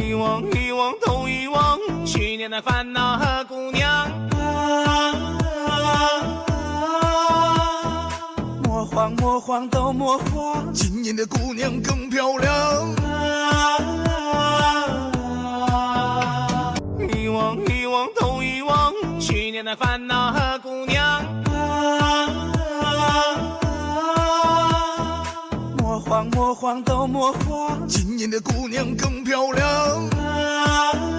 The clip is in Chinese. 遗忘，遗忘，都遗忘。去年的烦恼和姑娘，莫慌，莫慌，都莫慌。今年的姑娘更漂亮。遗忘，遗忘，都遗忘。去年的烦恼和姑娘，莫慌，莫慌，都莫慌。今年的姑娘更漂亮。